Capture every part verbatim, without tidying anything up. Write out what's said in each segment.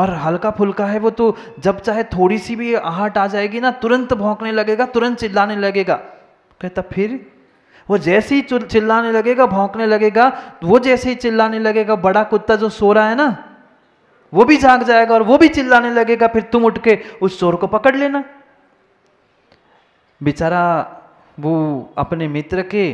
और हल्का फुल्का है वो, तो जब चाहे थोड़ी सी भी आहट आ जाएगी ना तुरंत भौंकने लगेगा, तुरंत चिल्लाने लगेगा। कहता फिर वो जैसे ही चिल्लाने लगेगा, भौंकने लगेगा, वो जैसे ही चिल्लाने लगेगा बड़ा कुत्ता जो सो रहा है ना वो भी जाग जाएगा और वो भी चिल्लाने लगेगा, फिर तुम उठ के उस चोर को पकड़ लेना। बेचारा वो अपने मित्र के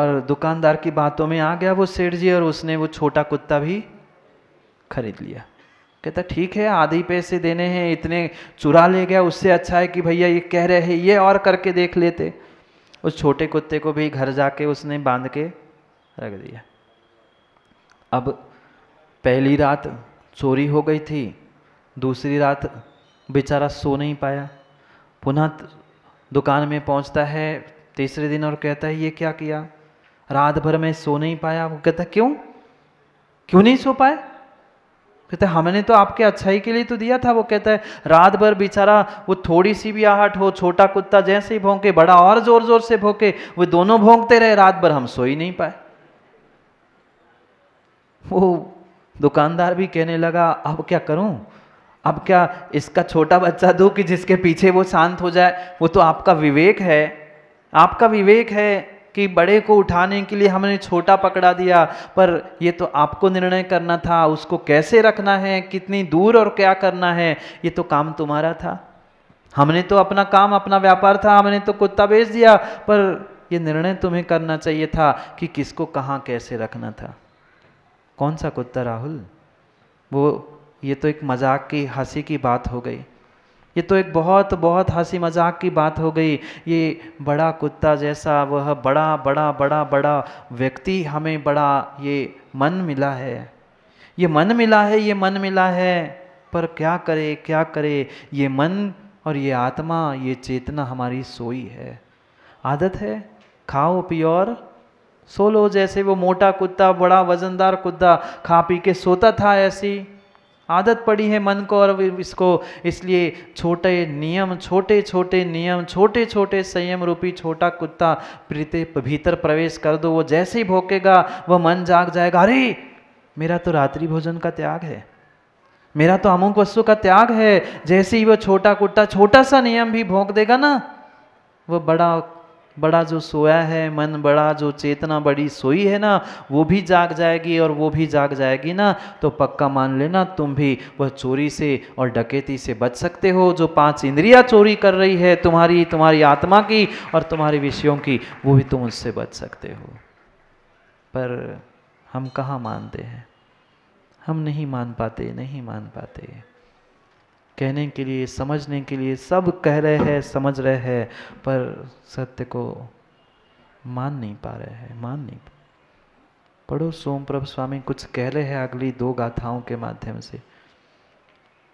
और दुकानदार की बातों में आ गया वो सेठ जी, और उसने वो छोटा कुत्ता भी खरीद लिया। कहता ठीक है आधे पैसे देने हैं, इतने चुरा ले गया, उससे अच्छा है कि भैया ये कह रहे हैं ये और करके देख लेते। उस छोटे कुत्ते को भी घर जाके उसने बांध के रख दिया। अब पहली रात चोरी हो गई थी, दूसरी रात बेचारा सो नहीं पाया, पुनः दुकान में पहुंचता है तीसरे दिन और कहता है ये क्या किया, रात भर में सो नहीं पाया। वो कहता क्यों क्यों नहीं सो पाए? कहता हमने तो आपके अच्छाई के लिए तो दिया था। वो कहता है रात भर बेचारा वो थोड़ी सी भी आहट हो, छोटा कुत्ता जैसे ही भौंके बड़ा और जोर जोर से भौंके, वो दोनों भौंकते रहे, रात भर हम सो ही नहीं पाए। वो दुकानदार भी कहने लगा अब क्या करूं, अब क्या इसका छोटा बच्चा दूं कि जिसके पीछे वो शांत हो जाए। वो तो आपका विवेक है, आपका विवेक है कि बड़े को उठाने के लिए हमने छोटा पकड़ा दिया, पर ये तो आपको निर्णय करना था, उसको कैसे रखना है, कितनी दूर और क्या करना है, ये तो काम तुम्हारा था। हमने तो अपना काम, अपना व्यापार था, हमने तो कुत्ता बेच दिया, पर ये निर्णय तुम्हें करना चाहिए था कि किसको कहाँ कैसे रखना था। कौन सा कुत्ता राहुल? वो ये तो एक मजाक की हंसी की बात हो गई, ये तो एक बहुत बहुत हंसी मजाक की बात हो गई। ये बड़ा कुत्ता जैसा वह बड़ा बड़ा बड़ा बड़ा व्यक्ति हमें बड़ा ये मन मिला है, ये मन मिला है, ये मन मिला है, पर क्या करे क्या करे, ये मन और ये आत्मा, ये चेतना हमारी सोई है। आदत है खाओ पियो और सो लो। जैसे वो मोटा कुत्ता, बड़ा वजनदार कुत्ता खा पी के सोता था, ऐसी आदत पड़ी है मन को और इसको। इसलिए छोटे नियम, छोटे छोटे नियम, छोटे छोटे संयम रूपी छोटा कुत्ता प्रीते भीतर प्रवेश कर दो, वो जैसे ही भौंकेगा वह मन जाग जाएगा। अरे मेरा तो रात्रि भोजन का त्याग है, मेरा तो अमुक वस्तु का त्याग है। जैसे ही वह छोटा कुत्ता छोटा सा नियम भी भौंक देगा ना, वह बड़ा बड़ा जो सोया है मन, बड़ा जो चेतना बड़ी सोई है ना, वो भी जाग जाएगी। और वो भी जाग जाएगी ना तो पक्का मान लेना तुम भी वह चोरी से और डकैती से बच सकते हो। जो पांच इंद्रियां चोरी कर रही है तुम्हारी, तुम्हारी आत्मा की और तुम्हारे विषयों की, वो भी तुम उससे बच सकते हो। पर हम कहाँ मानते हैं, हम नहीं मान पाते, नहीं मान पाते। कहने के लिए, समझने के लिए सब कह रहे हैं, समझ रहे हैं, पर सत्य को मान नहीं पा रहे हैं, मान नहीं। पढ़ो सोमप्रभ स्वामी कुछ कह रहे हैं अगली दो गाथाओं के माध्यम से।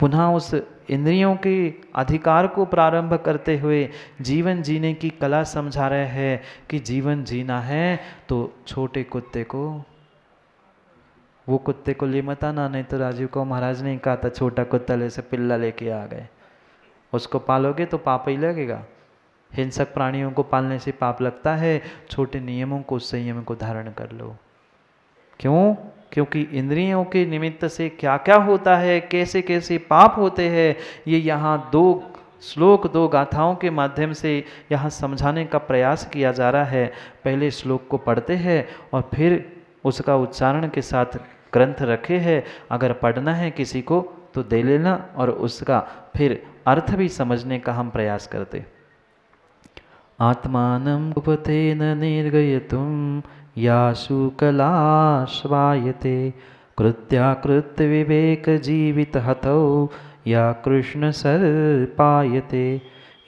पुनः उस इंद्रियों के अधिकार को प्रारंभ करते हुए जीवन जीने की कला समझा रहे हैं कि जीवन जीना है तो छोटे कुत्ते को, वो कुत्ते को ले मत आना, नहीं तो राजीव को महाराज ने कहा था छोटा कुत्ता ले से पिल्ला लेके आ गए। उसको पालोगे तो पाप ही लगेगा। हिंसक प्राणियों को पालने से पाप लगता है। छोटे नियमों को, संयम को धारण कर लो। क्यों? क्योंकि इंद्रियों के निमित्त से क्या क्या होता है, कैसे कैसे पाप होते हैं, ये यहाँ दो श्लोक, दो गाथाओं के माध्यम से यहाँ समझाने का प्रयास किया जा रहा है। पहले श्लोक को पढ़ते हैं और फिर उसका उच्चारण के साथ ग्रंथ रखे हैं। अगर पढ़ना है किसी को तो दे लेना और उसका फिर अर्थ भी समझने का हम प्रयास करते। आत्मानं गुपतेन निर्गयतुं यासु कलाश्वायते कृत्याकृत विवेक जीवित हतौ या कृष्ण सर्पायते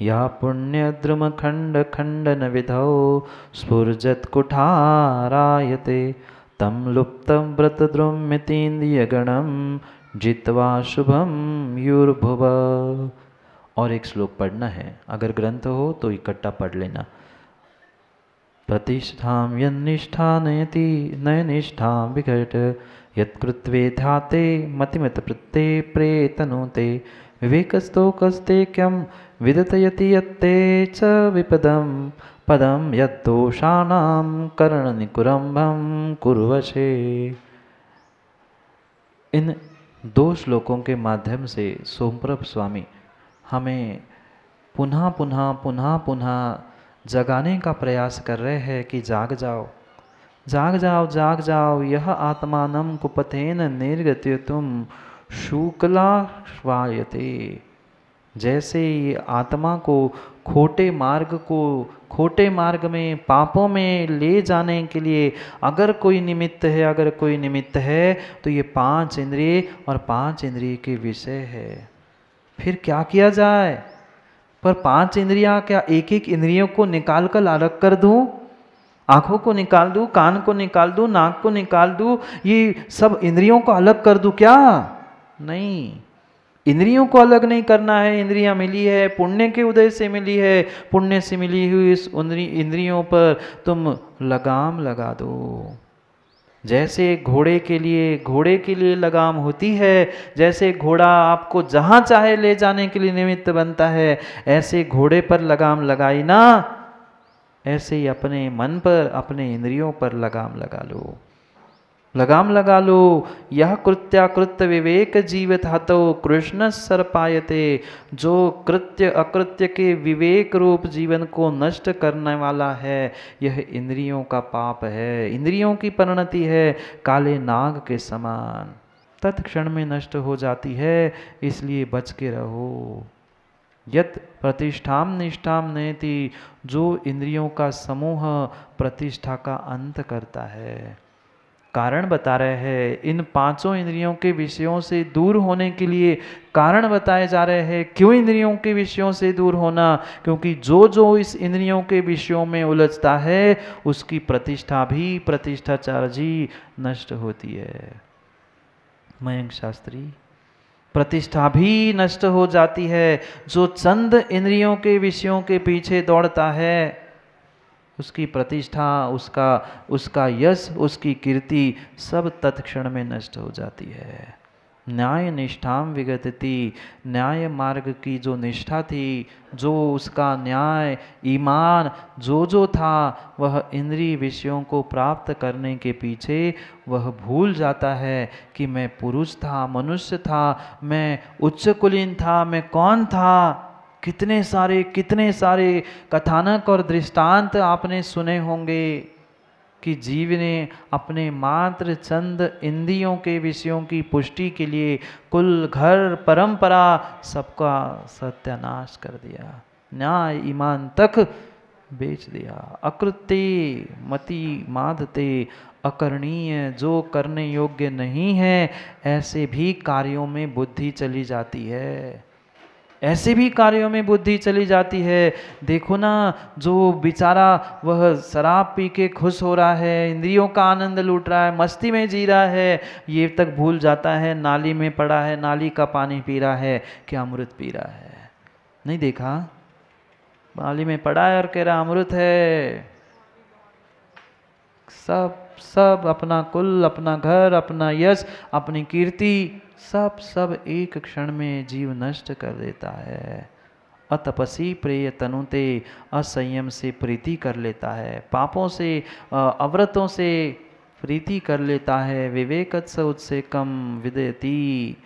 या पुण्यद्रुम खंड खंडन विधौ स्फुर्जत कुठारायते तम लुप्तं व्रतद्रुमितीन्द्रियगणं जित्वा शुभम युर्भुव। और एक श्लोक पढ़ना है, अगर ग्रंथ हो तो इकट्ठा पढ़ लेना। प्रतिष्ठां यन्निष्ठा नयति नयनिष्ठां विघट यत्कृत्वे ध्याते मतिमत प्रत्ये प्रेतनुते विवेकस्थो कस्ते क्यम विदतयति यत्ते च विपदम पदम यद्दोषाणां करणनिकुरंभं कुर्वशे। इन दो श्लोकों के माध्यम से सोमप्रभ स्वामी हमें पुनः पुनः पुनः पुनः जगाने का प्रयास कर रहे हैं कि जाग जाओ जाग जाओ जाग जाओ। यह आत्मानं कुपथेन निर्गतयितुं शूक्लाश्वायते। जैसे ये आत्मा को खोटे मार्ग को खोटे मार्ग में पापों में ले जाने के लिए अगर कोई निमित्त है अगर कोई निमित्त है तो ये पांच इंद्रिय और पांच इंद्रिय के विषय है। फिर क्या किया जाए? पर पांच इंद्रियां क्या एक एक इंद्रियों को निकाल कर अलग कर दूं? आँखों को निकाल दूं, कान को निकाल दूं, नाक को निकाल दूं, ये सब इंद्रियों को अलग कर दूं क्या? नहीं, इंद्रियों को अलग नहीं करना है। इंद्रियां मिली है, पुण्य के उदय से मिली है, पुण्य से मिली हुई इस इंद्रियों पर तुम लगाम लगा दो। जैसे घोड़े के लिए घोड़े के लिए लगाम होती है, जैसे घोड़ा आपको जहाँ चाहे ले जाने के लिए निमित्त बनता है, ऐसे घोड़े पर लगाम लगाई ना, ऐसे ही अपने मन पर अपने इंद्रियों पर लगाम लगा लो लगाम लगा लो। यह कृत्याकृत्य विवेक जीवित हतो कृष्ण सर्पायते। जो कृत्य अकृत्य के विवेक रूप जीवन को नष्ट करने वाला है, यह इंद्रियों का पाप है, इंद्रियों की परिणति है काले नाग के समान, तत्क्षण में नष्ट हो जाती है। इसलिए बच के रहो। यत प्रतिष्ठाम निष्ठाम नेति, जो इंद्रियों का समूह प्रतिष्ठा का अंत करता है। कारण बता रहे हैं, इन पांचों इंद्रियों के विषयों से दूर होने के लिए कारण बताए जा रहे हैं। क्यों इंद्रियों के विषयों से दूर होना? क्योंकि जो जो इस इंद्रियों के विषयों में उलझता है उसकी प्रतिष्ठा भी प्रतिष्ठाचार्य जी नष्ट होती है। मयंक शास्त्री, प्रतिष्ठा भी नष्ट हो जाती है। जो चंद इंद्रियों के विषयों के पीछे दौड़ता है उसकी प्रतिष्ठा, उसका उसका यश, उसकी कीर्ति सब तत्क्षण में नष्ट हो जाती है। न्याय निष्ठाम विगतति, न्याय मार्ग की जो निष्ठा थी, जो उसका न्याय ईमान जो जो था, वह इंद्रिय विषयों को प्राप्त करने के पीछे वह भूल जाता है कि मैं पुरुष था, मनुष्य था, मैं उच्च कुलीन था, मैं कौन था। कितने सारे कितने सारे कथानक और दृष्टांत आपने सुने होंगे कि जीव ने अपने मात्र चंद इंद्रियों के विषयों की पुष्टि के लिए कुल घर परंपरा सबका सत्यानाश कर दिया, न्याय ईमान तक बेच दिया। अकृत्य मति माधते, अकरणीय जो करने योग्य नहीं है ऐसे भी कार्यों में बुद्धि चली जाती है, ऐसे भी कार्यों में बुद्धि चली जाती है। देखो ना, जो बेचारा वह शराब पी के खुश हो रहा है, इंद्रियों का आनंद लूट रहा है, मस्ती में जी रहा है, ये तक भूल जाता है नाली में पड़ा है, नाली का पानी पी रहा है कि अमृत पी रहा है। नहीं देखा, नाली में पड़ा है और कह रहा अमृत है। सब सब अपना कुल, अपना घर, अपना यश, अपनी कीर्ति, सब सब एक क्षण में जीव नष्ट कर देता है। अतपसी प्रिय तनुते, असंयम से प्रीति कर लेता है, पापों से अव्रतों से प्रीति कर लेता है। विवेकत्सव से कम विदयती,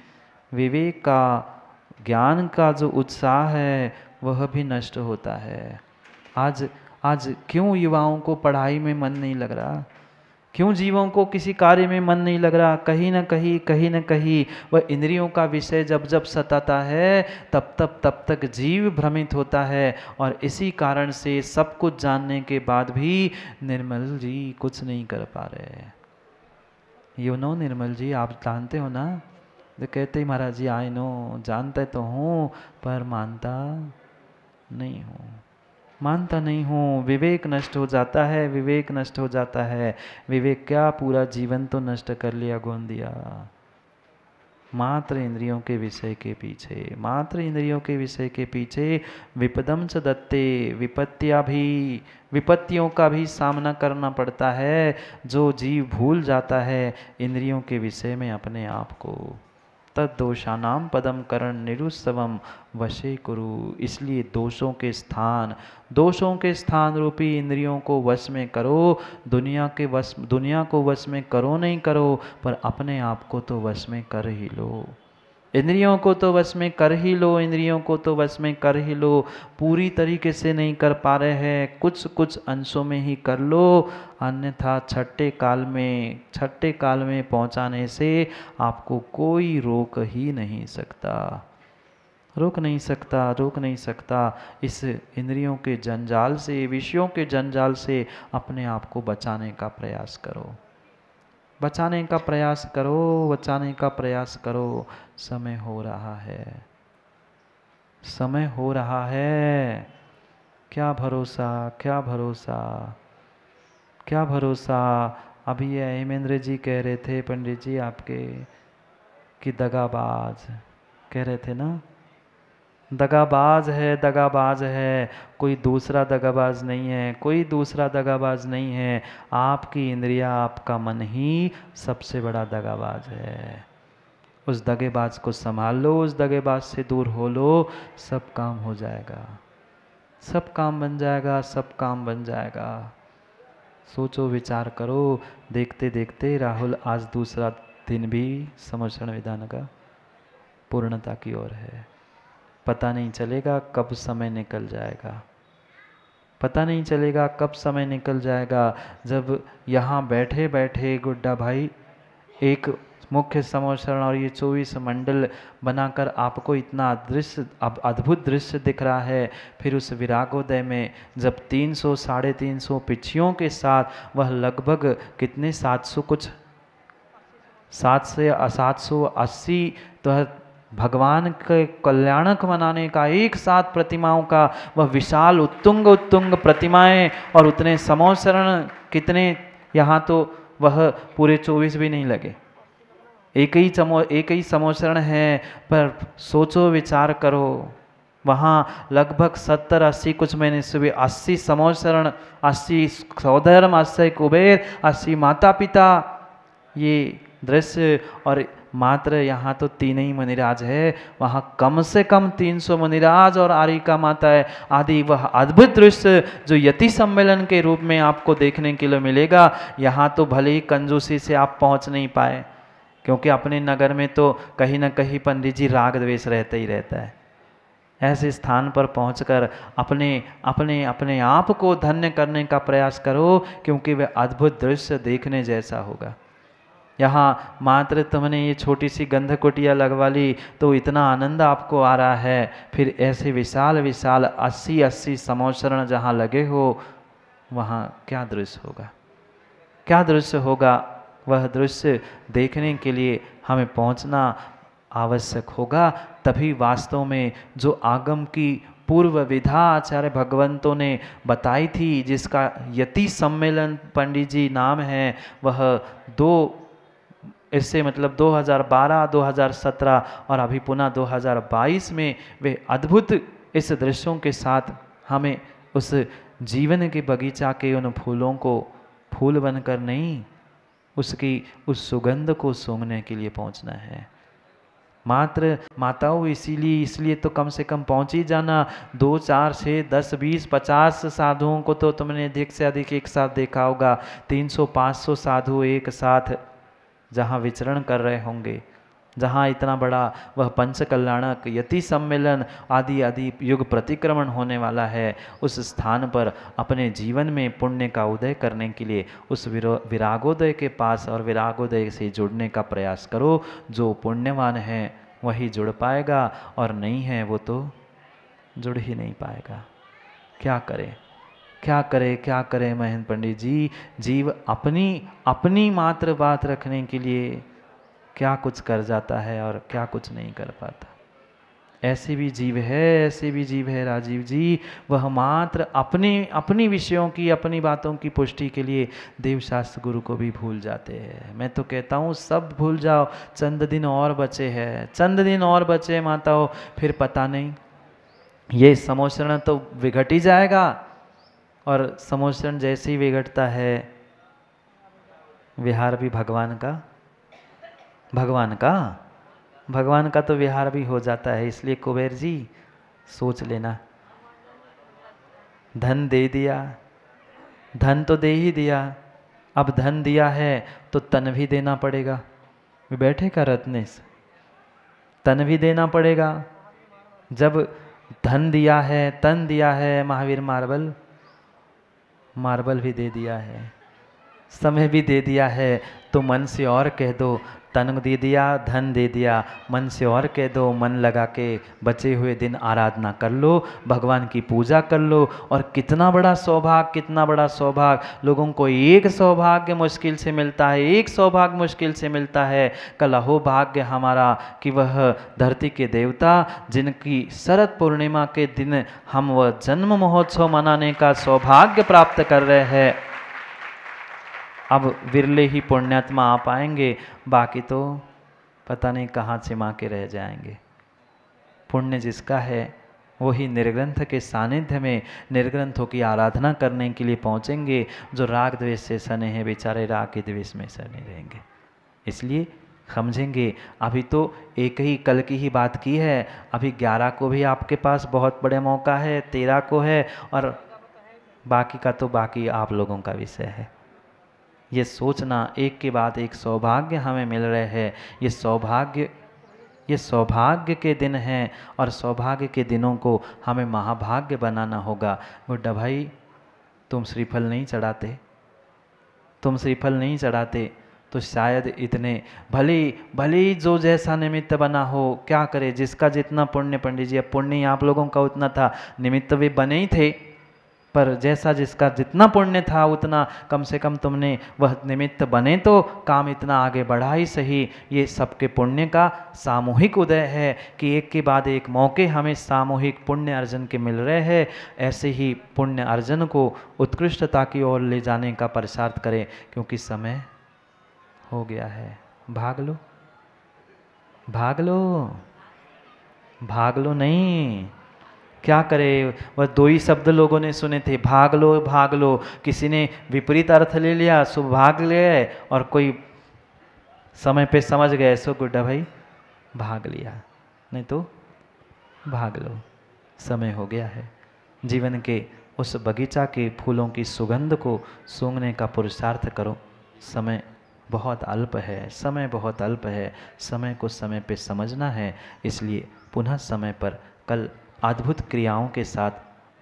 विवेक का ज्ञान का जो उत्साह है वह भी नष्ट होता है। आज आज क्यों युवाओं को पढ़ाई में मन नहीं लग रहा? क्यों जीवों को किसी कार्य में मन नहीं लग रहा? कहीं ना कहीं कहीं ना कहीं वह इंद्रियों का विषय जब जब सताता है तब तब तब तक जीव भ्रमित होता है। और इसी कारण से सब कुछ जानने के बाद भी निर्मल जी कुछ नहीं कर पा रहे। यू नो निर्मल जी, आप जानते हो ना? तो कहते ही महाराज जी आई नो, जानते तो हूँ पर मानता नहीं हूँ, मानता नहीं हूँ। विवेक नष्ट हो जाता है, विवेक नष्ट हो जाता है। विवेक क्या, पूरा जीवन तो नष्ट कर लिया, गोंद दिया मात्र इंद्रियों के विषय के पीछे, मात्र इंद्रियों के विषय के पीछे। विपदम च दत्ते, विपत्तियाँ भी विपत्तियों का भी सामना करना पड़ता है। जो जीव भूल जाता है इंद्रियों के विषय में अपने आप को, तद्दोषानाम पदम करण निरुत्सवम वशे कुरु। इसलिए दोषों के स्थान दोषों के स्थान रूपी इंद्रियों को वश में करो। दुनिया के वश दुनिया को वश में करो नहीं करो, पर अपने आप को तो वश में कर ही लो। इंद्रियों को तो वश में कर ही लो इंद्रियों को तो वश में कर ही लो। पूरी तरीके से नहीं कर पा रहे हैं, कुछ कुछ अंशों में ही कर लो, अन्यथा छठे काल में छठे काल में पहुंचाने से आपको कोई रोक ही नहीं सकता रोक नहीं सकता रोक नहीं सकता। इस इंद्रियों के जंजाल से, विषयों के जंजाल से अपने आप को बचाने का प्रयास करो बचाने का प्रयास करो बचाने का प्रयास करो। समय हो रहा है समय हो रहा है क्या भरोसा क्या भरोसा क्या भरोसा। अभी ये हेमेंद्र जी कह रहे थे, पंडित जी आपके कि दगाबाज कह रहे थे ना, दगाबाज है दगाबाज है कोई दूसरा दगाबाज नहीं है कोई दूसरा दगाबाज नहीं है। आपकी इंद्रिया, आपका मन ही सबसे बड़ा दगाबाज है। उस दगेबाज को संभाल लो, उस दगेबाज से दूर हो लो, सब काम हो जाएगा सब काम बन जाएगा सब काम बन जाएगा। सोचो विचार करो। देखते देखते राहुल आज दूसरा दिन भी समर्षण विधान का पूर्णता की ओर है। पता नहीं चलेगा कब समय निकल जाएगा पता नहीं चलेगा कब समय निकल जाएगा। जब यहाँ बैठे बैठे गुड्डा भाई एक मुख्य समोसरण और ये चौबीस मंडल बनाकर आपको इतना दृश्य अद्भुत दृश्य दिख रहा है, फिर उस विरागोदय में जब तीन सौ साढ़े तीन सौ पिछियों के साथ वह लगभग कितने सात सौ कुछ सात से सात सौ अस्सी तो भगवान के कल्याणक मनाने का एक साथ प्रतिमाओं का वह विशाल उत्तुंग उत्तुंग प्रतिमाएं और उतने समोसरण कितने, यहाँ तो वह पूरे चौबीस भी नहीं लगे, एक ही समो एक ही समोसरण है। पर सोचो विचार करो, वहाँ लगभग सत्तर अस्सी कुछ मैंने सुबह अस्सी समोसरण, अस्सी सौधर्म, अस्सी कुबेर, अस्सी माता पिता, ये दृश्य। और मात्र यहाँ तो तीन ही मणिराज है, वहाँ कम से कम तीन सौ मणिराज और आरिका माता है आदि। वह अद्भुत दृश्य जो यति सम्मेलन के रूप में आपको देखने के लिए मिलेगा, यहाँ तो भले ही कंजूसी से आप पहुँच नहीं पाए, क्योंकि अपने नगर में तो कहीं ना कहीं पंडित जी राग द्वेष रहता ही रहता है। ऐसे स्थान पर पहुंचकर अपने अपने अपने आप को धन्य करने का प्रयास करो, क्योंकि वह अद्भुत दृश्य देखने जैसा होगा। यहाँ मात्र तुमने ये छोटी सी गंध कुटिया लगवा ली तो इतना आनंद आपको आ रहा है, फिर ऐसे विशाल विशाल अस्सी अस्सी समोसरण जहाँ लगे हो वहाँ क्या दृश्य होगा क्या दृश्य होगा। वह दृश्य देखने के लिए हमें पहुँचना आवश्यक होगा, तभी वास्तव में जो आगम की पूर्व विधा आचार्य भगवंतों ने बताई थी, जिसका यति सम्मेलन पंडित जी नाम है, वह दो इससे मतलब दो हज़ार बारह, दो हज़ार सत्रह और अभी पुनः दो हज़ार बाईस में वे अद्भुत इस दृश्यों के साथ हमें उस जीवन के बगीचा के उन फूलों को फूल बनकर नहीं, उसकी उस सुगंध को सूंघने के लिए पहुंचना है। मात्र माताओं इसीलिए इसलिए तो कम से कम पहुँच ही जाना। दो चार छः दस बीस पचास साधुओं को तो तुमने अधिक से अधिक एक साथ देखा होगा, तीन सौ पाँच सौ साधु एक साथ जहाँ विचरण कर रहे होंगे, जहाँ इतना बड़ा वह पंच कल्याणक यति सम्मेलन आदि आदि युग प्रतिक्रमण होने वाला है। उस स्थान पर अपने जीवन में पुण्य का उदय करने के लिए उस विरागोदय के पास और विरागोदय से जुड़ने का प्रयास करो। जो पुण्यवान है वही जुड़ पाएगा, और नहीं है वो तो जुड़ ही नहीं पाएगा। क्या करें क्या करें क्या करें महेंद्र पंडित जी। जीव अपनी अपनी मात्र बात रखने के लिए क्या कुछ कर जाता है और क्या कुछ नहीं कर पाता। ऐसे भी जीव है ऐसे भी जीव है राजीव जी, वह मात्र अपने अपनी विषयों की अपनी बातों की पुष्टि के लिए देवशास्त्र गुरु को भी भूल जाते हैं। मैं तो कहता हूँ सब भूल जाओ, चंद दिन और बचे हैं चंद दिन और बचे माताओं, फिर पता नहीं ये समोसरण तो विघट ही जाएगा। और समोसरण जैसे ही विघटता है, विहार भी भगवान का भगवान का भगवान का तो विहार भी हो जाता है। इसलिए कुबेर जी सोच लेना, धन दे दिया, धन तो दे ही दिया, अब धन दिया है तो तन भी देना पड़ेगा। बैठेगा रत्नेश, तन भी देना पड़ेगा। जब धन दिया है, तन दिया है, महावीर मार्बल मार्बल भी दे दिया है, समय भी दे दिया है, तो मन से और कह दो। तन दे दिया, धन दे दिया, मन से और कह दो, मन लगा के बचे हुए दिन आराधना कर लो, भगवान की पूजा कर लो। और कितना बड़ा सौभाग्य, कितना बड़ा सौभाग्य। लोगों को एक सौभाग्य मुश्किल से मिलता है, एक सौभाग्य मुश्किल से मिलता है। कल अहो भाग्य हमारा कि वह धरती के देवता जिनकी शरद पूर्णिमा के दिन हम वह जन्म महोत्सव मनाने का सौभाग्य प्राप्त कर रहे हैं, अब विरले ही पुण्यात्मा आ पाएंगे, बाकी तो पता नहीं कहाँ छिमा के रह जाएंगे। पुण्य जिसका है वही निर्ग्रंथ के सानिध्य में निर्ग्रंथों की आराधना करने के लिए पहुँचेंगे। जो राग द्वेष से सने हैं बेचारे राग के द्वेष में सने रहेंगे। इसलिए समझेंगे, अभी तो एक ही कल की ही बात की है, अभी ग्यारह को भी आपके पास बहुत बड़े मौका है, तेरह को है, और बाकी का तो बाकी आप लोगों का विषय है। ये सोचना, एक के बाद एक सौभाग्य हमें मिल रहे हैं। ये सौभाग्य ये सौभाग्य के दिन हैं, और सौभाग्य के दिनों को हमें महाभाग्य बनाना होगा। गुड्डा भाई, तुम श्रीफल नहीं चढ़ाते, तुम श्रीफल नहीं चढ़ाते तो शायद इतने भले भले जो जैसा निमित्त बना हो, क्या करे जिसका जितना पुण्य। पंडित जी, अब पुण्य आप लोगों का उतना था, निमित्त भी बने ही थे, पर जैसा जिसका जितना पुण्य था उतना कम से कम तुमने वह निमित्त बने तो काम इतना आगे बढ़ा ही सही। ये सबके पुण्य का सामूहिक उदय है कि एक के बाद एक मौके हमें सामूहिक पुण्य अर्जन के मिल रहे हैं। ऐसे ही पुण्य अर्जन को उत्कृष्टता की ओर ले जाने का पुरुषार्थ करें, क्योंकि समय हो गया है। भाग लो, भाग लो, भाग लो नहीं, क्या करे। वह दो ही शब्द लोगों ने सुने थे, भाग लो भाग लो। किसी ने विपरीत अर्थ ले लिया, सो भाग लिया, और कोई समय पे समझ गए, सो गुड्डा भाई भाग लिया। नहीं तो भाग लो, समय हो गया है। जीवन के उस बगीचा के फूलों की सुगंध को सूंघने का पुरुषार्थ करो। समय बहुत अल्प है, समय बहुत अल्प है, समय को समय पे समझना है। इसलिए पुनः समय पर कल अद्भुत क्रियाओं के साथ,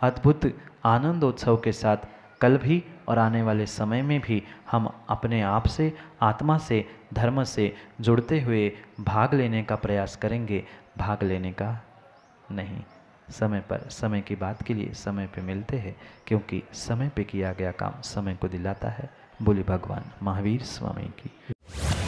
अद्भुत आनंदोत्सव के साथ कल भी और आने वाले समय में भी हम अपने आप से, आत्मा से, धर्म से जुड़ते हुए भाग लेने का प्रयास करेंगे, भाग लेने का नहीं। समय पर, समय की बात के लिए समय पे मिलते हैं, क्योंकि समय पे किया गया काम समय को दिलाता है। बोले भगवान महावीर स्वामी की।